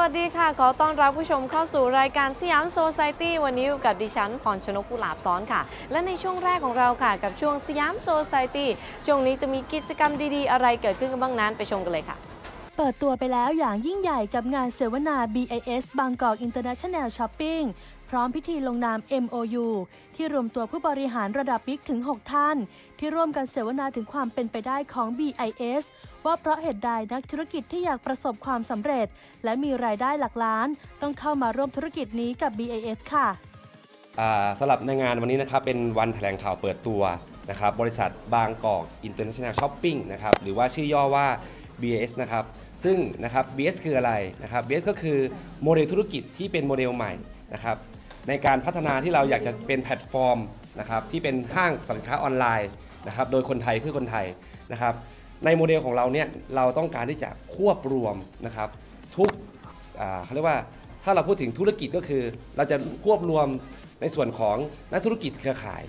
วัสดีค่ะขอต้อนรับผู้ชมเข้าสู่รายการสยามโซไซตี้วันนี้อยู่กับดิฉันพรชนกกุหลาบซ้อนค่ะและในช่วงแรกของเราค่ะกับช่วงสยามโซไซตี้ช่วงนี้จะมีกิจกรรมดีๆอะไรเกิดขึ้นกันบ้างนั้นไปชมกันเลยค่ะเปิดตัวไปแล้วอย่างยิ่งใหญ่กับงานเสวนา BAS Bangkok International Shopping พร้อมพิธีลงนาม MOU ที่รวมตัวผู้บริหารระดับบิ๊กถึง 6 ท่านที่ร่วมกันเสวนาถึงความเป็นไปได้ของ BIS ว่าเพราะเหตุใดนักธุรกิจที่อยากประสบความสำเร็จและมีรายได้หลักล้านต้องเข้ามาร่วมธุรกิจนี้กับ BIS ค่ะสำหรับในงานวันนี้นะครับเป็นวันแถลงข่าวเปิดตัวนะครับบริษัท Bangkok International Shopping นะครับหรือว่าชื่อย่อว่า BIS นะครับซึ่งนะครับ BS คืออะไรนะครับ BS ก็คือโมเดลธุรกิจที่เป็นโมเดลใหม่นะครับในการพัฒนาที่เราอยากจะเป็นแพลตฟอร์มนะครับที่เป็นห้างสินค้าออนไลน์นะครับโดยคนไทยเพื่อคนไทยนะครับในโมเดลของเราเนี่ยเราต้องการที่จะควบรวมนะครับทุกเขาเรียกว่าถ้าเราพูดถึงธุรกิจก็คือเราจะควบรวมในส่วนของนักธุรกิจเครือข่าย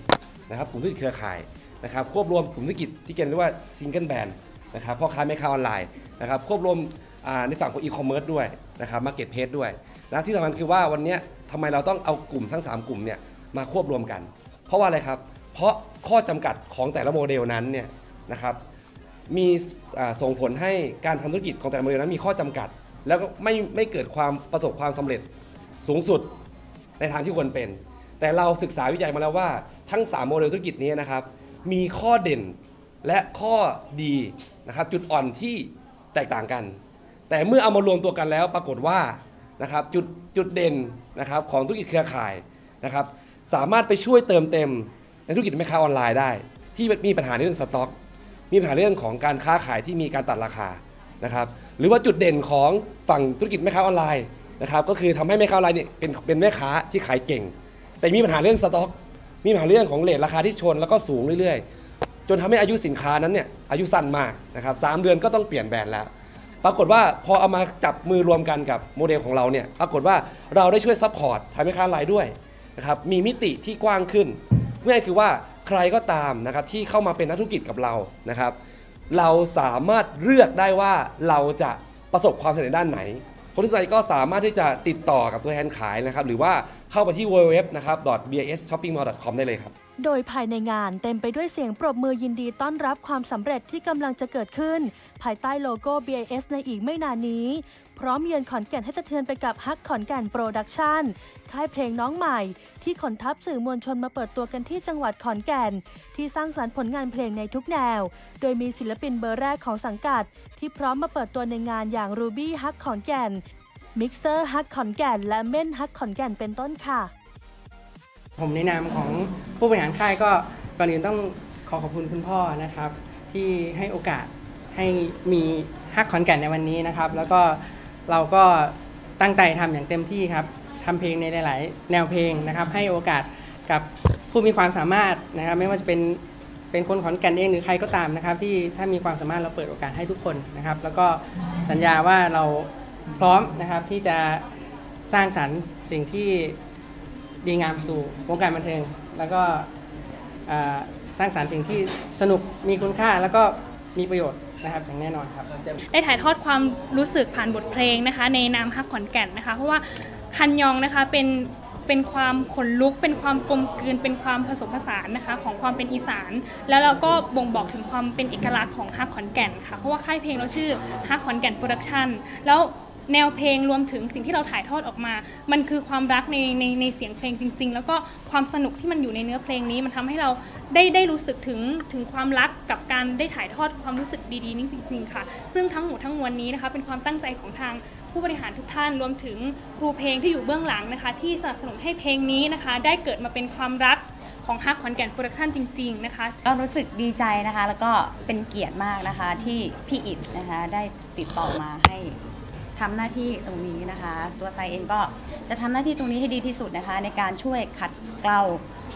นะครับกลุ่มธุรกิจเครือข่ายนะครับควบรวมกลุ่มธุรกิจที่เรียกว่าซิงเกิลแบรนด์นะครับพ่อค้าแม่ค้าออนไลน์นะครับควบรวมในฝั่งของอีคอมเมิร์ซด้วยนะครับมาร์เก็ตเพลสด้วยและที่สำคัญคือว่าวันนี้ทำไมเราต้องเอากลุ่มทั้ง3กลุ่มเนี่ยมาควบรวมกันเพราะว่าอะไรครับเพราะข้อจำกัดของแต่ละโมเดลนั้นเนี่ยนะครับมีส่งผลให้การทำธุรกิจของแต่ละโมเดลนั้นมีข้อจำกัดแล้วก็ไม่เกิดความประสบความสำเร็จสูงสุดในทางที่ควรเป็นแต่เราศึกษาวิจัยมาแล้วว่าทั้ง3โมเดลธุรกิจนี้นะครับมีข้อเด่นและข้อดีนะครับจุดอ่อนที่แตกต่างกันแต่เมื่อเอามารวมตัวกันแล้วปรากฏว่านะครับจุดเด่นนะครับของธุรกิจเครือข่ายนะครับสามารถไปช่วยเติมเต็มในธุรกิจแม่ค้าออนไลน์ได้ที่มีปัญหาในเรื่องสต็อกมีปัญหาเรื่องของการค้าขายที่มีการตัดราคานะครับหรือว่าจุดเด่นของฝั่งธุรกิจแม่ค้าออนไลน์นะครับก็คือทำให้แม่ค้าออนไลน์เนี่ยเป็นแม่ค้าที่ขายเก่งแต่มีปัญหาเรื่องสต็อกมีปัญหาเรื่องของเรทราคาที่ชนแล้วก็สูงเรื่อยๆจนทำให้อายุสินค้านั้นเนี่ยอายุสั้นมากนะครับ3 เดือนก็ต้องเปลี่ยนแบรนด์แล้วปรากฏว่าพอเอามาจับมือรวมกันกับโมเดลของเราเนี่ยปรากฏว่าเราได้ช่วยซัพพอร์ตทำให้ค้ารายด้วยนะครับมีมิติที่กว้างขึ้นง่ายคือว่าใครก็ตามนะครับที่เข้ามาเป็นนักธุรกิจกับเรานะครับเราสามารถเลือกได้ว่าเราจะประสบความสำเร็จด้านไหนคนที่ใจก็สามารถที่จะติดต่อกับตัวแทนขายนะครับหรือว่าเข้าไปที่ www.basshoppingmall.com ได้เลยครับโดยภายในงานเต็มไปด้วยเสียงปรบมือยินดีต้อนรับความสำเร็จที่กำลังจะเกิดขึ้นภายใต้โลโก้ BAS ในอีกไม่นานนี้พร้อมเยือนขอนแก่นให้สะเทือนไปกับฮักขอนแก่นโปรดักชั่นค่ายเพลงน้องใหม่ที่ขนทัพสื่อมวลชนมาเปิดตัวกันที่จังหวัดขอนแก่นที่สร้างสรรค์ผลงานเพลงในทุกแนวโดยมีศิลปินเบอร์แรกของสังกัดที่พร้อมมาเปิดตัวในงานอย่าง Ruby ฮักขอนแก่นมิกเซอร์ฮักขอนแก่นและเม่นฮักขอนแก่นเป็นต้นค่ะผมในนามของผู้บริหารค่ายก็ก่อนอื่นต้องขอบคุณคุณพ่อนะครับที่ให้โอกาสให้มีฮักขอนแก่นในวันนี้นะครับแล้วก็เราก็ตั้งใจทำอย่างเต็มที่ครับทำเพลงในหลายๆแนวเพลงนะครับให้โอกาสกับผู้มีความสามารถนะครับไม่ว่าจะเป็นคนขอนแก่นเองหรือใครก็ตามนะครับที่ถ้ามีความสามารถเราเปิดโอกาสให้ทุกคนนะครับแล้วก็สัญญาว่าเราพร้อมนะครับที่จะสร้างสรรค์สิ่งที่ดีงามสู่วงการบันเทิงแล้วก็สร้างสรรค์สิ่งที่สนุกมีคุณค่าแล้วก็มีประโยชน์นะครับอย่างแน่นอนครับได้ถ่ายทอดความรู้สึกผ่านบทเพลงนะคะในนามฮักขอนแก่นนะคะเพราะว่าคันยองนะคะเป็นความขนลุกเป็นความกลมกลืนเป็นความผสมผสานนะคะของความเป็นอีสานแล้วเราก็บ่งบอกถึงความเป็นเอกลักษณ์ของฮักขอนแก่นค่ะเพราะว่าค่ายเพลงเราชื่อฮักขอนแก่นโปรดักชั่นแล้วแนวเพลงรวมถึงสิ่งที่เราถ่ายทอดออกมามันคือความรักในเสียงเพลงจริงๆแล้วก็ความสนุกที่มันอยู่ในเนื้อเพลงนี้มันทำให้เราได้รู้สึกถึงความรักกับการได้ถ่ายทอดความรู้สึกดีๆนี้จริงๆค่ะซึ่งทั้งหมดทั้งมวลนี้นะคะเป็นความตั้งใจของทางผู้บริหารทุกท่านรวมถึงครูเพลงที่อยู่เบื้องหลังนะคะที่สนับสนุนให้เพลงนี้นะคะได้เกิดมาเป็นความรักของฮักขอนแก่นโปรดักชั่นจริงๆนะคะเรารู้สึกดีใจนะคะแล้วก็เป็นเกียรติมากนะคะที่พี่อิฐนะคะได้ติดต่อมาให้ทำหน้าที่ตรงนี้นะคะตัวไซเองก็จะทำหน้าที่ตรงนี้ให้ดีที่สุดนะคะในการช่วยขัดเกลา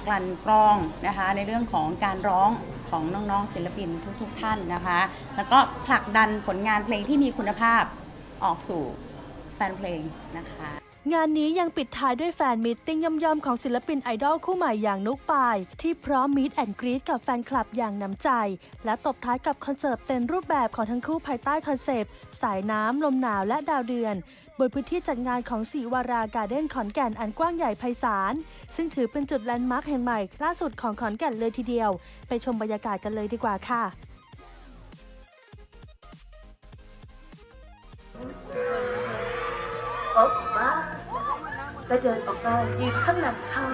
กลั่นกรองนะคะในเรื่องของการร้องของน้องๆศิลปินทุกๆท่านนะคะแล้วก็ผลักดันผลงานเพลงที่มีคุณภาพออกสู่แฟนเพลงนะคะ งานนี้ยังปิดท้ายด้วยแฟนมีตติ้งย่อมๆของศิลปินไอดอลคู่ใหม่อย่างนุ๊กปายที่พร้อมมีตแอนด์กรีดกับแฟนคลับอย่างน้ำใจและตบท้ายกับคอนเสิร์ตเต็มรูปแบบของทั้งคู่ภายใต้คอนเซปต์สายน้ำลมหนาวและดาวเดือนบนพื้นที่จัดงานของศรีวาราการ์เด้นขอนแก่นอันกว้างใหญ่ไพศาลซึ่งถือเป็นจุดแลนด์มาร์คแห่งใหม่ล่าสุดของขอนแก่นเลยทีเดียวไปชมบรรยากาศกันเลยดีกว่าค่ะโอ๊ะป้าและเดินออกมายืนข้างหลังเขา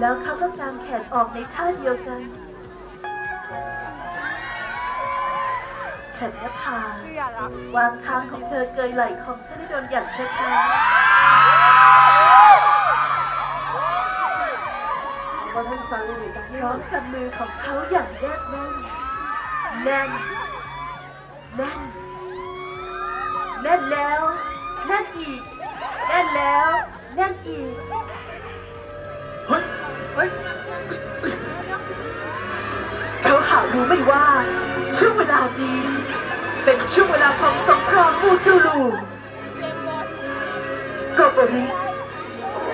แล้วเขาก็กางแขนออกในท่าเดียวกันฉันภาวางทางของเธอเกยไหล่ของธนดลอย่างช้าๆวันทั้งสังเวยกับพร้อมกับมือของเขาอย่างแยกแน่นแน่นแน่นแน่นแล้วแน่นอีกแน่นแล้วแน่นอีกเฮ้ยเฮ้ยเขาหารู้ไม่ว่าช่วงเวลานี้เป็นช่วงเวลาของสงครามมูดูลูกบริ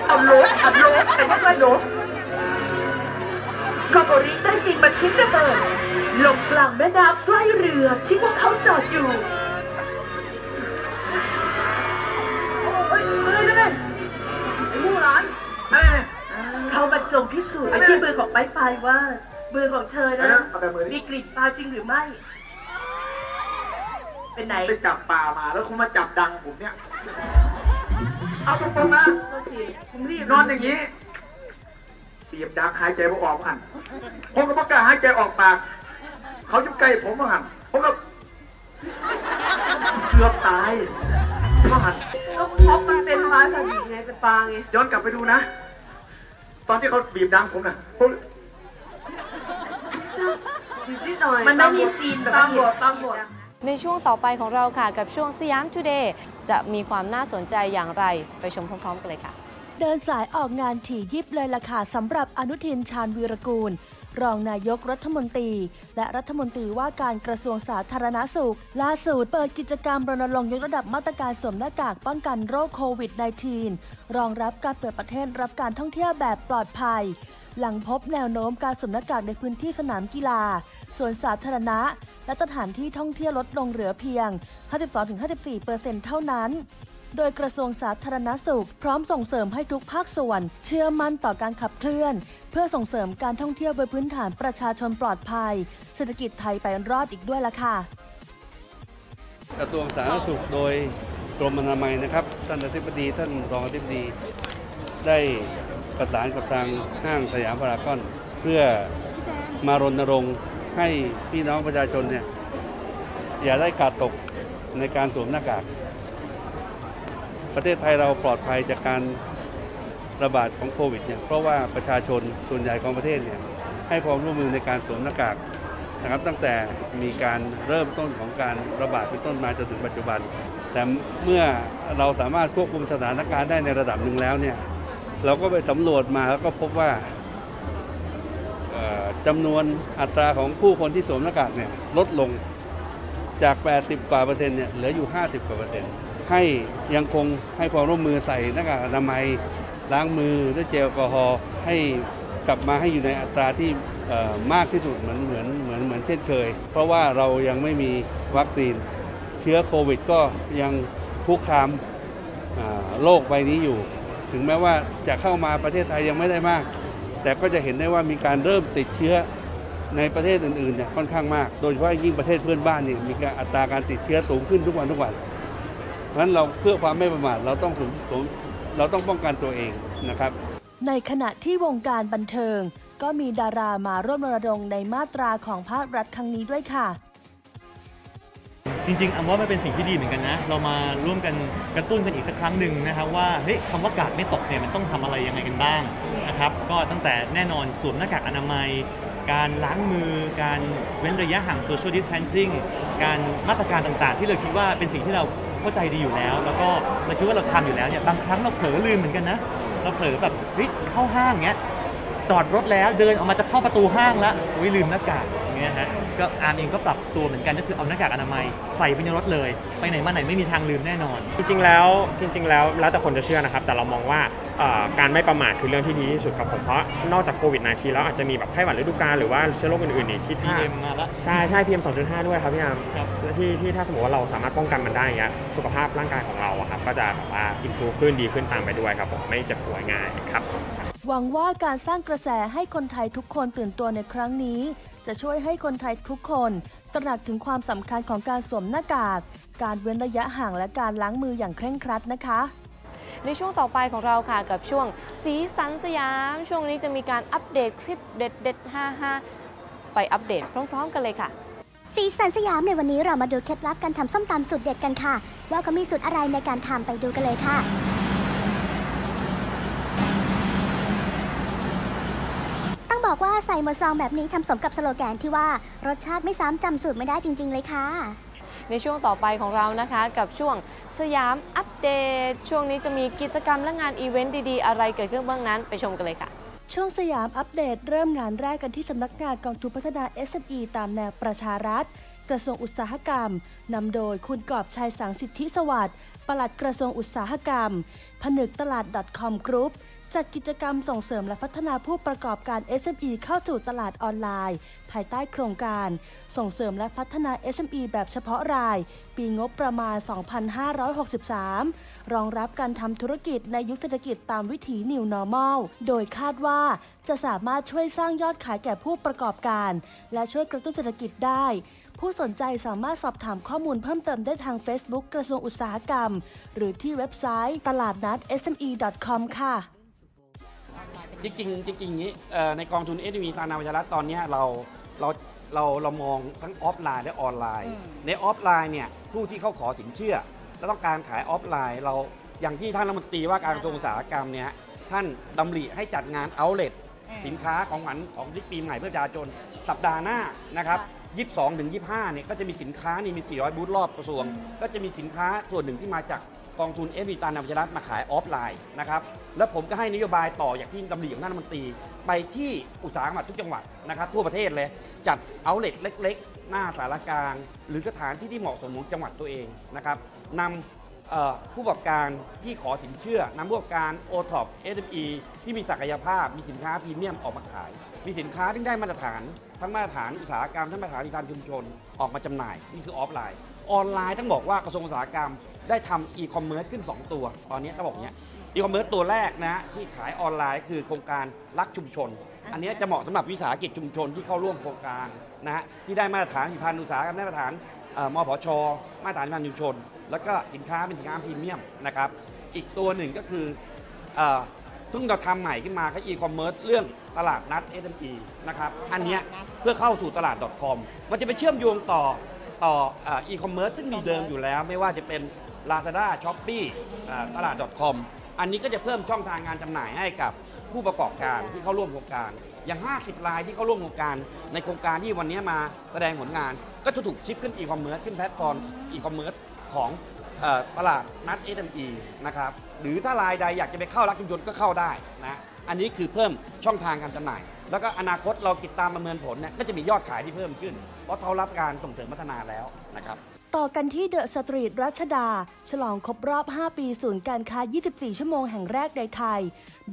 อัพโหลดแต่ไม่กระโดดกบริได้บินมาทิ้งระเบิดลงกลางแม่น้ำใกล้เรือที่พวกเขาจอดอยู่เฮ้ยนั่นมู่หลานเขาบรรจงพิสูจน์ที่มือของปลายว่ามือของเธอนะมีกลิ่นปลาจริงหรือไม่เป็นไหนไปจับปลามาแล้วคุณมาจับดังผมเนี่ยเอาตรงๆนะนอนอย่างนี้เปียบดังหายใจไม่ออกหันผมก็ประกาศหายใจออกปากเขาจุ๊บไก่ผมหันผมก็เกือบตายหันก็เพราะมันเป็นปลาสลิดไงเป็นปลาไงย้อนกลับไปดูนะตอนที่เขาบีบดังผมนะมันต้องมีซีนตามบทในช่วงต่อไปของเราค่ะกับช่วงสยามทูเดย์จะมีความน่าสนใจอย่างไรไปชมพร้อมๆกันเลยค่ะเดินสายออกงานถี่ยิบเลยล่ะค่ะสำหรับอนุทินชาญวีรกูลรองนายกรัฐมนตรีและรัฐมนตรีว่าการกระทรวงสาธารณสุขล่าสุดเปิดกิจกรรมรณรงค์ยกระดับมาตรการสวมหน้ากากป้องกันโรคโควิด -19 รองรับการเปิดประเทศรับการท่องเที่ยวแบบปลอดภัยหลังพบแนวโน้มการสวมหน้ากากในพื้นที่สนามกีฬาสวนสาธารณะและสถานที่ท่องเที่ยวลดลงเหลือเพียง 52-54% เท่านั้นโดยกระทรวงสาธารณสุขพร้อมส่งเสริมให้ทุกภาคส่วนเชื่อมั่นต่อการขับเคลื่อนเพื่อส่งเสริมการท่องเที่ยวบนพื้นฐานประชาชนปลอดภัยเศรษฐกิจไทยไปรอดอีกด้วยล่ะค่ะกระทรวงสาธารณสุขโดยกรมอนามัยนะครับท่านอธิบดีท่านรองอธิบดีได้ประสานกับทางห้างสยามพารากอนเพื่อมารณรงค์ให้พี่น้องประชาชนเนี่ยอย่าได้กาดตกในการสวมหน้ากากประเทศไทยเราปลอดภัยจากการระบาดของโควิดเนี่ยเพราะว่าประชาชนส่วนใหญ่ของประเทศเนี่ยให้ความร่วมมือในการสวมหน้ากากนะครับตั้งแต่มีการเริ่มต้นของการระบาดเป็นต้นมาจนถึงปัจจุบันแต่เมื่อเราสามารถควบคุมสถานการณ์ได้ในระดับหนึ่งแล้วเนี่ยเราก็ไปสำรวจมาแล้วก็พบว่าจำนวนอัตราของผู้คนที่สวมหน้ากากเนี่ยลดลงจาก 80 กว่าเปอร์เซ็นต์เนี่ยเหลืออยู่ 50 กว่าเปอร์เซ็นต์ให้ยังคงให้ความร่วมมือใส่หน้ากากอนามัยล้างมือด้วยเจลแอลกอฮอล์ให้กลับมาให้อยู่ในอัตราที่มากที่สุดเหมือนเช่นเคยเพราะว่าเรายังไม่มีวัคซีนเชื้อโควิดก็ยังคุกคามโลกใบนี้อยู่ถึงแม้ว่าจะเข้ามาประเทศไทยยังไม่ได้มากแต่ก็จะเห็นได้ว่ามีการเริ่มติดเชื้อในประเทศอื่นๆเนี่ยค่อนข้างมากโดยเฉพาะยิ่งประเทศเพื่อนบ้านเนี่ยมีอัตราการติดเชื้อสูงขึ้นทุกวันเพราะฉะนั้นเราเพื่อความไม่ประมาทเราต้องป้องกันตัวเองนะครับในขณะที่วงการบันเทิงก็มีดารามาร่วมรณรงค์ในมาตราของภาครัฐครั้งนี้ด้วยค่ะจริงๆอันว่ามันเป็นสิ่งที่ดีเหมือนกันนะเรามาร่วมกันกระตุ้นกันอีกสักครั้งหนึ่งนะครับว่าเฮ้ยคำว่ากาดไม่ตกเนี่ยมันต้องทำอะไรยังไงกันบ้างนะครับก็ตั้งแต่แน่นอนสวมหน้ากากอนามัยการล้างมือการเว้นระยะห่าง social distancing การมาตรการต่างๆที่เราคิดว่าเป็นสิ่งที่เราเข้าใจดีอยู่แล้วแล้วก็เราคิดว่าเราทำอยู่แล้วเนี่ยบางครั้งเราเผลอลืมเหมือนกันนะเราเผลอแบบเฮ้ยเข้าห้างเงี้ยจอดรถแล้วเดินออกมาจะเข้าประตูห้างละอุ้ยลืมหน้ากาก อย่างเงี้ยฮะก็อาร์มเองก็ปรับตัวเหมือนกันก็คือเอาหน้ากากอนามัยใส่ไปในรถเลยไปไหนมาไหนไม่มีทางลืมแน่นอนจริงๆแล้วแต่คนจะเชื่อนะครับแต่เรามองว่าการไม่ประมาทคือเรื่องที่ดีที่สุดครับผมเพราะนอกจากโควิด-19แล้วอาจจะมีแบบไข้หวัดฤดูกาลหรือว่าเชื้อโรคอื่นๆอีกที่PM มาแล้วใช่ PM 2.5 ด้วยครับพี่อาร์มที่ถ้าสมมติว่าเราสามารถป้องกันมันได้เงี้ยสุขภาพร่างกายของเราครับก็จะแบบว่าอินพรูฟขึ้นดีขึ้นตามไปด้วยครับผมไม่เจ็บป่วยง่ายครับหวังว่าการสร้างกระแสให้คนไทยทุกคนตื่นตัวในครั้งนี้จะช่วยให้คนไทยทุกคนตระหนักถึงความสำคัญของการสวมหน้ากากการเว้นระยะห่างและการล้างมืออย่างเคร่งครัดนะคะในช่วงต่อไปของเราค่ะกับช่วงสีสันสยามช่วงนี้จะมีการอัปเดตคลิปเด็ดๆ55ไปอัปเดตพร้อมๆกันเลยค่ะสีสันสยามในวันนี้เรามาดูเคล็ดลับการทำส้มตำสูตรเด็ดกันค่ะว่าเขามีสูตรอะไรในการทำไปดูกันเลยค่ะต้องบอกว่าใส่หมดซองแบบนี้ทำสมกับสโลแกนที่ว่ารสชาติไม่ซ้ำจำสูตรไม่ได้จริงๆเลยค่ะในช่วงต่อไปของเรานะคะกับช่วงสยามอัปเดตช่วงนี้จะมีกิจกรรมและงานอีเวนต์ดีๆอะไรเกิดขึ้นบ้างนั้นไปชมกันเลยค่ะช่วงสยามอัปเดตเริ่มงานแรกกันที่สำนักงานกองทุนพัฒนา SME ตามแนวประชารัฐกระทรวงอุตสาหกรรมนำโดยคุณกอบชัยสังสิทธิสวัสดิ์ปลัดกระทรวงอุตสาหกรรมผนึกตลาด .com Group จัดกิจกรรมส่งเสริมและพัฒนาผู้ประกอบการ SME เข้าสู่ตลาดออนไลน์ภายใต้โครงการส่งเสริมและพัฒนา SME แบบเฉพาะรายปีงบประมาณ 2563 รองรับการทำธุรกิจในยุคเศรษฐกิจตามวิถี New Normal โดยคาดว่าจะสามารถช่วยสร้างยอดขายแก่ผู้ประกอบการและช่วยกระตุ้นเศรษฐกิจได้ผู้สนใจสามารถสอบถามข้อมูลเพิ่มเติมได้ทาง Facebook กระทรวงอุตสาหกรรมหรือที่เว็บไซต์ตลาดนัด sme.com ค่ะจริงนี้ในกองทุน SME ตามแนวประชารัฐตอนนี้เรามองทั้งออฟไลน์และออนไลน์ในออฟไลน์เนี่ยผู้ที่เขาขอสินเชื่อและต้องการขายออฟไลน์เราอย่างที่ท่านรัฐมนตรีว่าการกระทรวงอุตสาหกรรมเนี่ยท่านดำริให้จัดงานเอาท์เลทสินค้าของขวัญของปีใหม่เพื่อประชาชนสัปดาห์หน้านะครับ22-25เนี่ยก็จะมีสินค้านี่มี400บูธรอบกระทรวงก็จะมีสินค้าส่วนหนึ่งที่มาจากกองทุนSME ตามแนวประชารัฐมาขายออฟไลน์นะครับและผมก็ให้นโยบายต่ออย่างที่ดำริของท่านรัฐมนตรีไปที่อุตสาหกรรมทุกจังหวัดนะครับทั่วประเทศเลยจัดเอาท์เลทเล็กๆหน้าสารกลางหรือสถานที่ที่เหมาะสมของจังหวัดตัวเองนะครับนำผู้ประกอบการที่ขอสินเชื่อนำผู้ประกอบการโอท็อป SME ที่มีศักยภาพมีสินค้าพรีเมียมออกมาขายมีสินค้าที่ได้มาตรฐานทั้งมาตรฐานอุตสาหกรรมทั้งมาตรฐานการชุมชนออกมาจำหน่ายนี่คือออฟไลน์ออนไลน์ต้องบอกว่ากระทรวงอุตสาหกรรมได้ทำอีคอมเมิร์ซขึ้น2ตัวตอนนี้ต้องบอกเนี้ยอีคอมเมิร์ซตัวแรกนะที่ขายออนไลน์คือโครงการรักชุมชนอันนี้จะเหมาะสำหรับวิสาหกิจชุมชนที่เข้าร่วมโครงการนะฮะที่ได้มาตรฐานผลิตภัณฑ์อุตสาหกรรมมาตรฐานมผช.มาตรฐานการชุมชนแล้วก็สินค้าเป็นสินค้าพรีเมียมนะครับอีกตัวหนึ่งก็คือซึ่งเราทำใหม่ขึ้นมาก็อีคอมเมิร์ซเรื่องตลาดนัด SME นะครับอันนี้เพื่อเข้าสู่ตลาด .com มันจะไปเชื่อมโยงต่ออีคอมเมิร์ซซึ่งมีเดิมอยู่แล้วไม่ว่าจะเป็น Lazada Shopee ตลาด .com อันนี้ก็จะเพิ่มช่องทางการจำหน่ายให้กับผู้ประกอบการที่เข้าร่วมโครงการอย่าง50รายที่เข้าร่วมโครงการในโครงการที่วันนี้มาแสดงผลงานก็จะถูกชิปขึ้นอีคอมเมิร์ซขึ้นแพลตฟอร์มอีคอมเมิร์ซของตลาดนัด SME นะครับหรือถ้ารายใดอยากจะไปเข้ารักชุมชนก็เข้าได้นะอันนี้คือเพิ่มช่องทางการจำหน่ายแล้วก็อนาคตเราติดตามประเมินผลเนี่ยก็จะมียอดขายที่เพิ่มขึ้นเพราะเขารับการส่งเสริมพัฒนาแล้วนะครับต่อกันที่เดอะสตรีทรัชดาฉลองครบรอบ5ปีศูนย์การค้า24ชั่วโมงแห่งแรกในไทย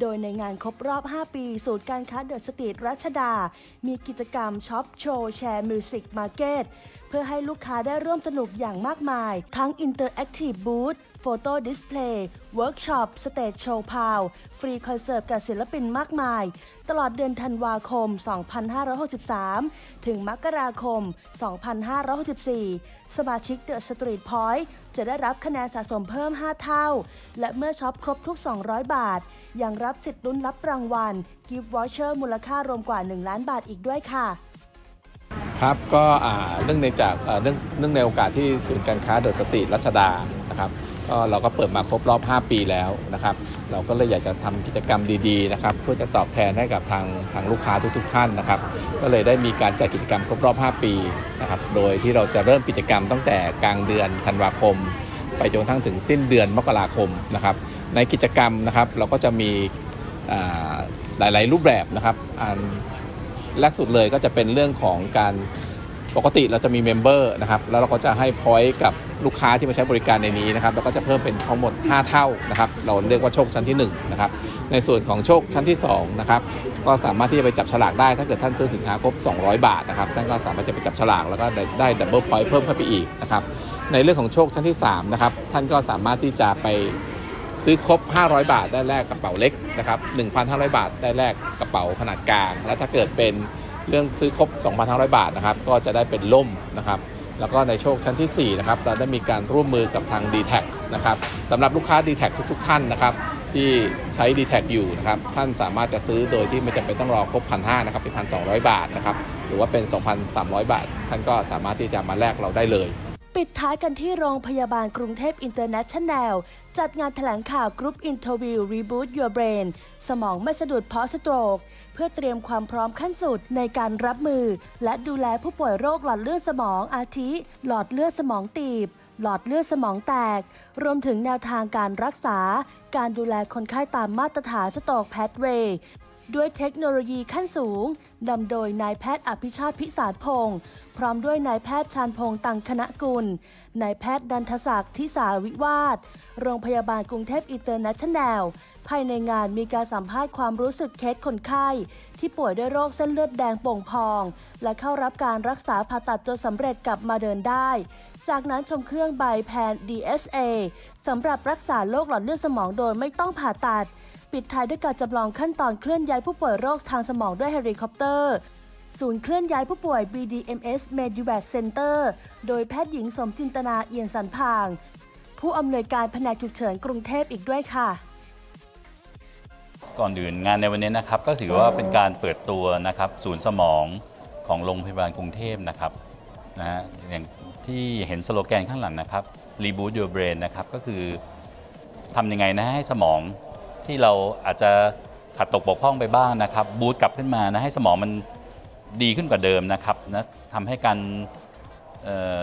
โดยในงานครบรอบ5ปีศูนย์การค้าเดอะสตรีทรัชดามีกิจกรรมช็อปโชว์แชร์มิวสิกมาร์เก็ตเพื่อให้ลูกค้าได้ร่วมสนุกอย่างมากมายทั้งอินเตอร์แอคทีฟบูธโฟโต้ดิสเพลย์เวิร์กช็อปสเตจโชว์พาวฟรีคอนเสิร์ตกับศิลปินมากมายตลอดเดือนธันวาคม2563ถึงมกราคม2564สมาชิกเดอะสตรีทพอยต์จะได้รับคะแนนสะสมเพิ่ม5เท่าและเมื่อช็อปครบทุก200บาทยังรับสิทธิ์ลุ้นรับรางวัลกิฟต์วอชเชอร์มูลค่ารวมกว่า1ล้านบาทอีกด้วยค่ะครับก็เนื่องในโอกาสที่ศูนย์การค้าเดอะสตรีทรัชดานะครับก็เราก็เปิดมาครบรอบ5ปีแล้วนะครับเราก็เลยอยากจะทำกิจกรรมดีๆนะครับเพื่อจะตอบแทนให้กับทางลูกค้าทุกๆท่านนะครับก็เลยได้มีการจัดกิจกรรมครบรอบ5ปีนะครับโดยที่เราจะเริ่มกิจกรรมตั้งแต่กลางเดือนธันวาคมไปจนทั้งถึงสิ้นเดือนมกราคมนะครับในกิจกรรมนะครับเราก็จะมีหลายๆรูปแบบนะครับ แรกสุดเลยก็จะเป็นเรื่องของการปกติเราจะมีเมมเบอร์นะครับแล้วเราก็จะให้พอยต์กับลูกค้าที่มาใช้บริการในนี้นะครับแล้วก็จะเพิ่มเป็นทั้งหมด5เท่านะครับเราเรียกว่าโชคชั้นที่1นะครับในส่วนของโชคชั้นที่2นะครับก็สามารถที่จะไปจับฉลากได้ถ้าเกิดท่านซื้อสินค้าครบ200บาทนะครับท่านก็สามารถจะไปจับฉลากแล้วก็ได้ดับเบิลพอยต์เพิ่มเข้าไปอีกนะครับในเรื่องของโชคชั้นที่3นะครับท่านก็สามารถที่จะไปซื้อครบ500บาทได้แลกกระเป๋าเล็กนะครับ 1,500 บาทได้แลกกระเป๋าขนาดกลางและถ้าเกิดเป็นเรื่องซื้อครบ 2,500 บาทนะครับก็จะได้เป็นล่มนะครับแล้วก็ในโชคชั้นที่4นะครับเราได้มีการร่วมมือกับทาง D-Tax นะครับสำหรับลูกค้า D-Tax ทุกท่านนะครับที่ใช้ D-Tax อยู่นะครับท่านสามารถจะซื้อโดยที่ไม่จำเป็นต้องรอครบ 1,500 นะครับเป็น 1,200 บาทนะครับหรือว่าเป็น 2,300 บาทท่านก็สามารถที่จะมาแลกเราได้เลยปิดท้ายกันที่โรงพยาบาลกรุงเทพอินเตอร์เนชั่นแนลจัดงานแถลงข่าวกรุ๊ปอินเทอร์วิวรีบูตยูร์เบรนสมองไม่สะดุดเพราะสโตรกเพื่อเตรียมความพร้อมขั้นสุดในการรับมือและดูแลผู้ป่วยโรคหลอดเลือดสมองอาทิหลอดเลือดสมองตีบหลอดเลือดสมองแตกรวมถึงแนวทางการรักษาการดูแลคนไข้ตามมาตรฐานสโตรกแพทเวย์ด้วยเทคโนโลยีขั้นสูงนำโดยนายแพทย์อภิชาติพิสารพงศ์พร้อมด้วยนายแพทย์ชาญพงศ์ตังคณกุลนายแพทย์ดันทศักดิ์ทิสาวิวาทโรงพยาบาลกรุงเทพอินเตอร์เนชั่นแนลภายในงานมีการสัมภาษณ์ความรู้สึกเคสคนไข้ที่ป่วยด้วยโรคเส้นเลือดแดงโป่งพองและเข้ารับการรักษาผ่าตัดจนสำเร็จกลับมาเดินได้จากนั้นชมเครื่องใบแพน DSA สำหรับรักษาโรคหลอดเลือดสมองโดยไม่ต้องผ่าตัดปิดท้ายด้วยการจำลองขั้นตอนเคลื่อนย้ายผู้ป่วยโรคทางสมองด้วยเฮลิคอปเตอร์ศูนย์เคลื่อนย้ายผู้ป่วย BDMS Meduback Center โดยแพทย์หญิงสมจินตนาเอียนสันพางผู้อำนวยการแผนกฉุกเฉินกรุงเทพอีกด้วยค่ะก่อนอื่นงานในวันนี้นะครับก็ถือว่าเป็นการเปิดตัวนะครับศูนย์สมองของโรงพยาบาลกรุงเทพนะครับนะอย่างที่เห็นสโลแกนข้างหลังนะครับ Reboot Your Brain นะครับก็คือทำยังไงนะให้สมองที่เราอาจจะขาดตกบกพร่องไปบ้างนะครับบูตกลับขึ้นมานะให้สมองมันดีขึ้นกว่าเดิมนะครับนะทำให้การ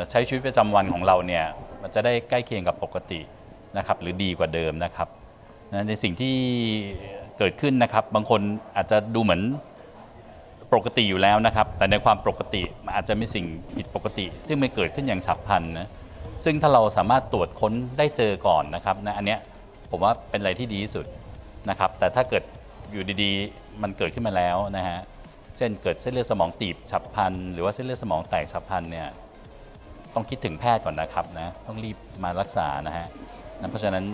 ใช้ชีวิตประจำวันของเราเนี่ยมันจะได้ใกล้เคียงกับปกตินะครับหรือดีกว่าเดิมนะครับนะในสิ่งที่เกิดขึ้นนะครับบางคนอาจจะดูเหมือนปกติอยู่แล้วนะครับแต่ในความปกติมันอาจจะมีสิ่งผิดปกติซึ่งมันเกิดขึ้นอย่างฉับพลันนะซึ่งถ้าเราสามารถตรวจค้นได้เจอก่อนนะครับนะอันเนี้ยผมว่าเป็นอะไรที่ดีที่สุดนะครับแต่ถ้าเกิดอยู่ดีๆมันเกิดขึ้นมาแล้วนะฮะเช่นเกิดเส้นเลือดสมองตีบฉับพลันหรือว่าเส้นเลือดสมองแตกฉับพลันเนี่ยต้องคิดถึงแพทย์ก่อนนะครับนะต้องรีบมารักษานะฮะเพราะฉะนั้น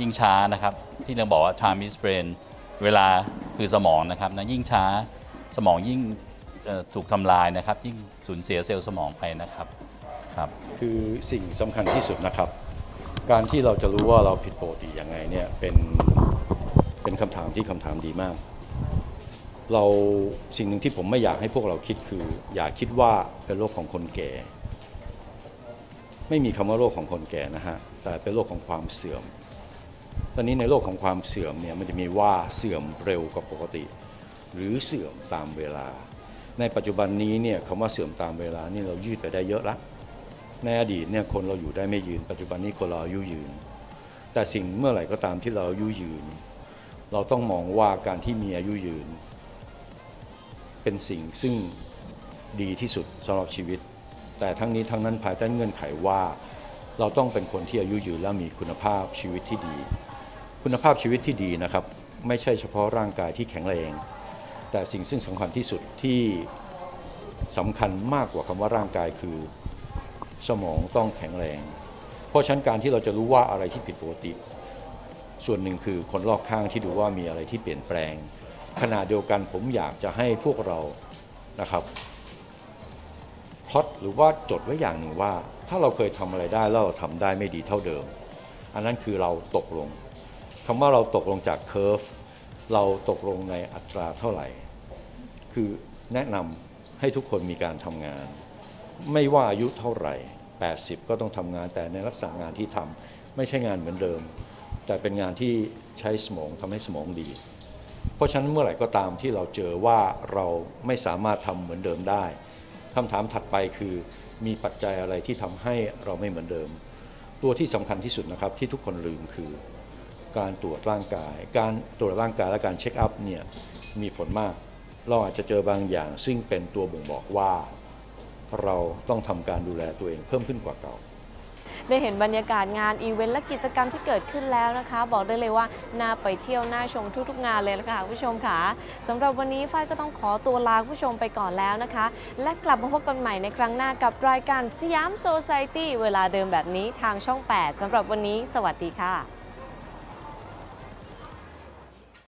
ยิ่งช้านะครับที่เราบอกว่า time is brain เวลาคือสมองนะครับนะยิ่งช้าสมองยิ่งถูกทำลายนะครับยิ่งสูญเสียเซลล์สมองไปนะครับครับคือสิ่งสำคัญที่สุดนะครับการที่เราจะรู้ว่าเราผิดปกติยังไงเนี่ยเป็นคำถามที่คำถามดีมากเราสิ่งหนึ่งที่ผมไม่อยากให้พวกเราคิดคืออย่าคิดว่าเป็นโรคของคนแก่ไม่มีคำว่าโรคของคนแก่นะฮะแต่เป็นโรคของความเสื่อมตอนนี้ในโลกของความเสื่อมเนี่ยมันจะมีว่าเสื่อมเร็วกว่าปกติหรือเสื่อมตามเวลาในปัจจุบันนี้เนี่ยคำว่าเสื่อมตามเวลานี่เรายืดไปได้เยอะละในอดีตเนี่ยคนเราอยู่ได้ไม่ยืนปัจจุบันนี้คนเราอายุยืนแต่สิ่งเมื่อไหร่ก็ตามที่เราอายุยืนเราต้องมองว่าการที่มีอายุยืนเป็นสิ่งซึ่งดีที่สุดสำหรับชีวิตแต่ทั้งนี้ทั้งนั้นภายใต้เงื่อนไขว่าเราต้องเป็นคนที่อายุยืนและมีคุณภาพชีวิตที่ดีคุณภาพชีวิตที่ดีนะครับไม่ใช่เฉพาะร่างกายที่แข็งแรงแต่สิ่งซึ่งสำคัญที่สุดที่สำคัญมากกว่าคำว่าร่างกายคือสมองต้องแข็งแรงเพราะฉะนั้นการที่เราจะรู้ว่าอะไรที่ผิดปกติส่วนหนึ่งคือคนรอบข้างที่ดูว่ามีอะไรที่เปลี่ยนแปลงขณะเดียวกันผมอยากจะให้พวกเรานะครับพล็อตหรือว่าจดไว้อย่างหนึ่งว่าถ้าเราเคยทำอะไรได้แล้วเราทำได้ไม่ดีเท่าเดิมอันนั้นคือเราตกลงคำว่าเราตกลงจากเคอร์ฟเราตกลงในอัตราเท่าไหร่คือแนะนำให้ทุกคนมีการทำงานไม่ว่าอายุเท่าไหร่80ก็ต้องทำงานแต่ในลักษณะงานที่ทำไม่ใช่งานเหมือนเดิมแต่เป็นงานที่ใช้สมองทำให้สมองดีเพราะฉะนั้นเมื่อไหร่ก็ตามที่เราเจอว่าเราไม่สามารถทำเหมือนเดิมได้คำถามถัดไปคือมีปัจจัยอะไรที่ทำให้เราไม่เหมือนเดิมตัวที่สำคัญที่สุดนะครับที่ทุกคนลืมคือการตรวจร่างกายและการเช็คอัพเนี่ยมีผลมาก เราอาจจะเจอบางอย่างซึ่งเป็นตัวบ่งบอกว่าเราต้องทำการดูแลตัวเองเพิ่มขึ้นกว่าเก่าได้เห็นบรรยากาศงานอีเวนต์และกิจกรรมที่เกิดขึ้นแล้วนะคะบอกได้เลยว่าน่าไปเที่ยวน่าชมทุกๆงานเลยนะคะผู้ชมค่ะสำหรับวันนี้ฝ้ายก็ต้องขอตัวลาผู้ชมไปก่อนแล้วนะคะและกลับมาพบกันใหม่ในครั้งหน้ากับรายการสยามโซไซตี้เวลาเดิมแบบนี้ทางช่อง 8สำหรับวันนี้สวัสดีค่ะ